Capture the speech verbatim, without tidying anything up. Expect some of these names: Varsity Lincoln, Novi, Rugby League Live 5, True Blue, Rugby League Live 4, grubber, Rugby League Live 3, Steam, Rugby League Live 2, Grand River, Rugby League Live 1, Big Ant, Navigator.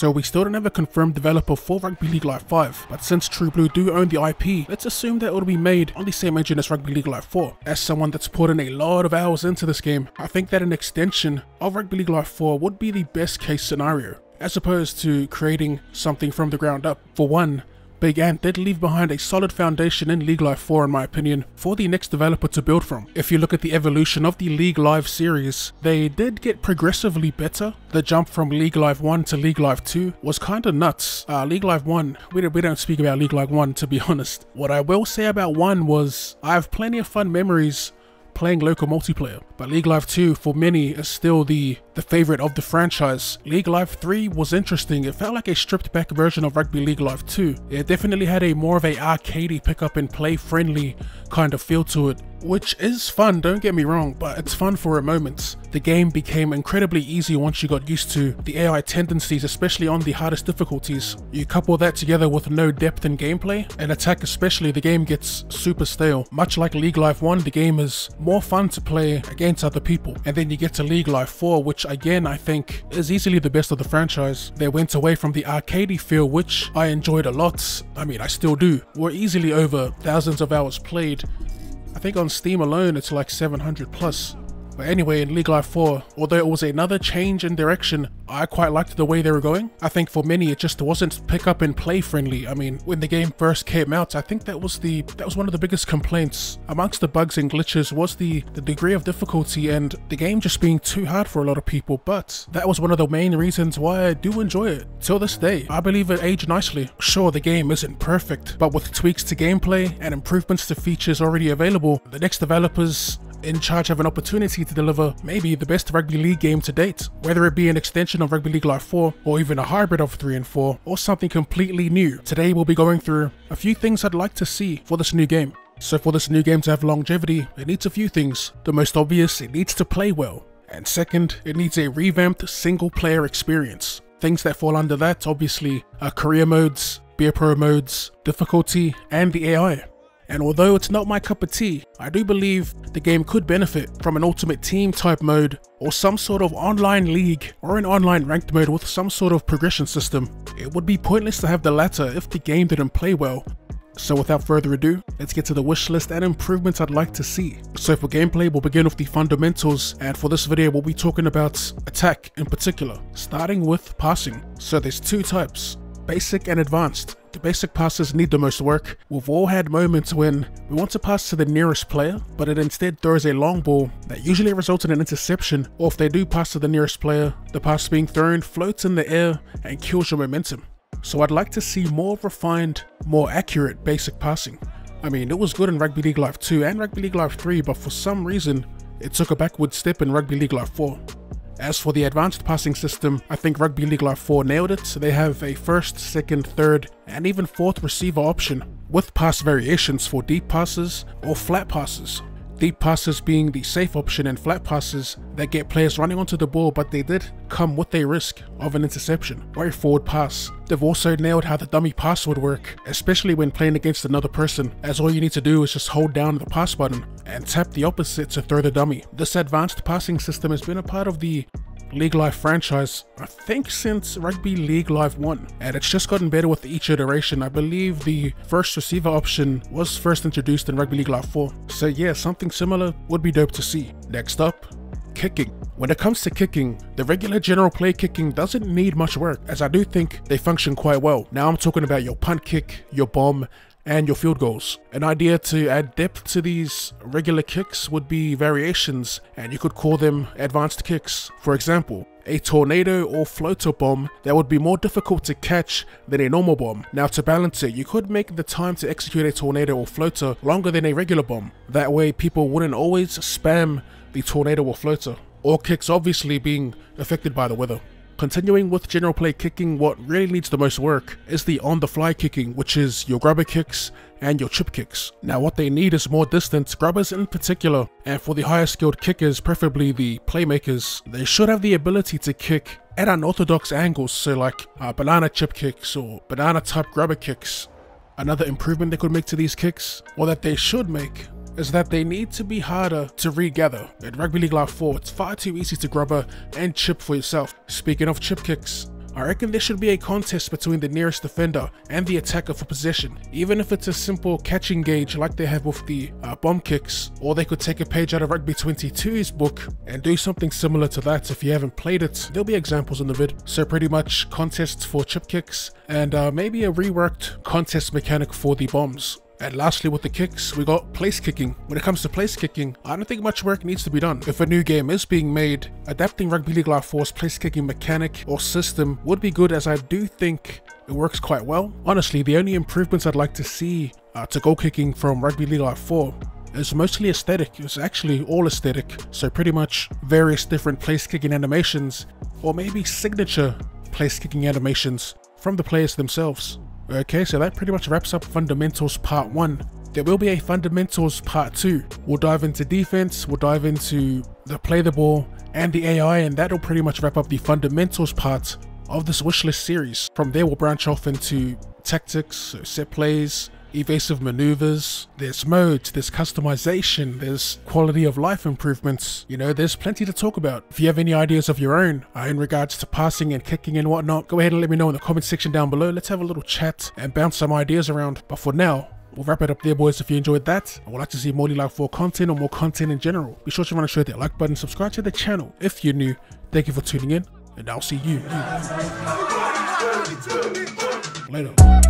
So we still don't have a confirmed developer for Rugby League Live five, but since True Blue do own the I P, let's assume that it'll be made on the same engine as Rugby League Live four. As someone that's put in a lot of hours into this game, I think that an extension of Rugby League Live four would be the best case scenario, as opposed to creating something from the ground up. For one, Big Ant did leave behind a solid foundation in League Live four, in my opinion, for the next developer to build from. If you look at the evolution of the League Live series, they did get progressively better. The jump from League Live one to League Live two was kinda nuts. Uh, League Live one, we don't, we don't speak about League Live one, to be honest. What I will say about one was, I have plenty of fun memories playing local multiplayer, but League Live two for many is still the the favorite of the franchise. League Live three was interesting. It felt like a stripped back version of Rugby League Live two. It definitely had a more of a arcadey pick up and play friendly kind of feel to it, which is fun, don't get me wrong, but it's fun for a moment. The game became incredibly easy once you got used to the A I tendencies, especially on the hardest difficulties. You couple that together with no depth in gameplay, and attack especially, the game gets super stale. Much like League Live one, the game is more fun to play against other people. And then you get to League Live four, which again I think is easily the best of the franchise. They went away from the arcadey feel, which I enjoyed a lot. I mean, I still do. We're easily over thousands of hours played. I think on Steam alone it's like seven hundred plus. But anyway, in League Live four, although it was another change in direction, I quite liked the way they were going. I think for many it just wasn't pick up and play friendly. I mean, when the game first came out, I think that was the that was one of the biggest complaints amongst the bugs and glitches was the, the degree of difficulty and the game just being too hard for a lot of people. But that was one of the main reasons why I do enjoy it. Till this day, I believe it aged nicely. Sure, the game isn't perfect, but with tweaks to gameplay and improvements to features already available, the next developers in charge have an opportunity to deliver maybe the best rugby league game to date, whether it be an extension of Rugby League Live four or even a hybrid of three and four or something completely new. Today we'll be going through a few things I'd like to see for this new game. So for this new game to have longevity, it needs a few things. The most obvious, it needs to play well, and second, it needs a revamped single player experience. Things that fall under that obviously are career modes, beer pro modes, difficulty, and the A I. And although it's not my cup of tea, I do believe the game could benefit from an ultimate team type mode or some sort of online league or an online ranked mode with some sort of progression system. It would be pointless to have the latter if the game didn't play well. So without further ado, let's get to the wishlist and improvements I'd like to see. So for gameplay, we'll begin with the fundamentals, and for this video we'll be talking about attack in particular, starting with passing. So there's two types, basic and advanced. The basic passes need the most work. We've all had moments when we want to pass to the nearest player, but it instead throws a long ball that usually results in an interception, or if they do pass to the nearest player, the pass being thrown floats in the air and kills your momentum. So I'd like to see more refined, more accurate basic passing. I mean, it was good in Rugby League Live two and Rugby League Live three, but for some reason, it took a backward step in Rugby League Live four. As for the advanced passing system, I think Rugby League Live four nailed it. So they have a first, second, third, and even fourth receiver option, with pass variations for deep passes or flat passes. Deep passes being the safe option, and flat passes that get players running onto the ball, but they did come with a risk of an interception or a forward pass. They've also nailed how the dummy pass would work, especially when playing against another person, as all you need to do is just hold down the pass button and tap the opposite to throw the dummy. This advanced passing system has been a part of the League Live franchise, I think, since Rugby League Live one, and it's just gotten better with each iteration. I believe the first receiver option was first introduced in Rugby League Live four, so yeah, something similar would be dope to see. Next up, kicking. When it comes to kicking, the regular general play kicking doesn't need much work, as I do think they function quite well. Now I'm talking about your punt kick, your bomb, and your field goals. An idea to add depth to these regular kicks would be variations, and you could call them advanced kicks. For example, a tornado or floater bomb that would be more difficult to catch than a normal bomb. Now to balance it, you could make the time to execute a tornado or floater longer than a regular bomb. That way people wouldn't always spam the tornado or floater, or kicks obviously being affected by the weather. Continuing with general play kicking, what really needs the most work is the on-the-fly kicking, which is your grubber kicks and your chip kicks. Now what they need is more distance, grubbers in particular, and for the higher skilled kickers, preferably the playmakers, they should have the ability to kick at unorthodox angles, so like uh, banana chip kicks or banana type grubber kicks. Another improvement they could make to these kicks, or that they should make, is that they need to be harder to regather. In Rugby League Live four, it's far too easy to grubber and chip for yourself. Speaking of chip kicks, I reckon there should be a contest between the nearest defender and the attacker for position, even if it's a simple catch engage like they have with the uh, bomb kicks, or they could take a page out of Rugby twenty-two's book and do something similar to that if you haven't played it. There'll be examples in the vid. So pretty much contests for chip kicks and uh, maybe a reworked contest mechanic for the bombs. And lastly, with the kicks, we got place kicking. When it comes to place kicking, I don't think much work needs to be done. If a new game is being made, adapting Rugby League Live four's place kicking mechanic or system would be good, as I do think it works quite well. Honestly, the only improvements I'd like to see uh, to goal kicking from Rugby League Live four is mostly aesthetic. It's actually all aesthetic. So pretty much various different place kicking animations, or maybe signature place kicking animations from the players themselves. Okay, so that pretty much wraps up Fundamentals Part one. There will be a Fundamentals Part two. We'll dive into defense, we'll dive into the play the ball and the A I, and that'll pretty much wrap up the Fundamentals part of this wishlist series. From there, we'll branch off into tactics, so set plays, evasive maneuvers, there's modes, there's customization, there's quality of life improvements. You know, there's plenty to talk about. If you have any ideas of your own uh, in regards to passing and kicking and whatnot, go ahead and let me know in the comment section down below. Let's have a little chat and bounce some ideas around. But for now, we'll wrap it up there, boys. If you enjoyed that and would like to see more League Live four content or more content in general, be sure to run and show that like button, subscribe to the channel if you're new. Thank you for tuning in, and I'll see you, you. later.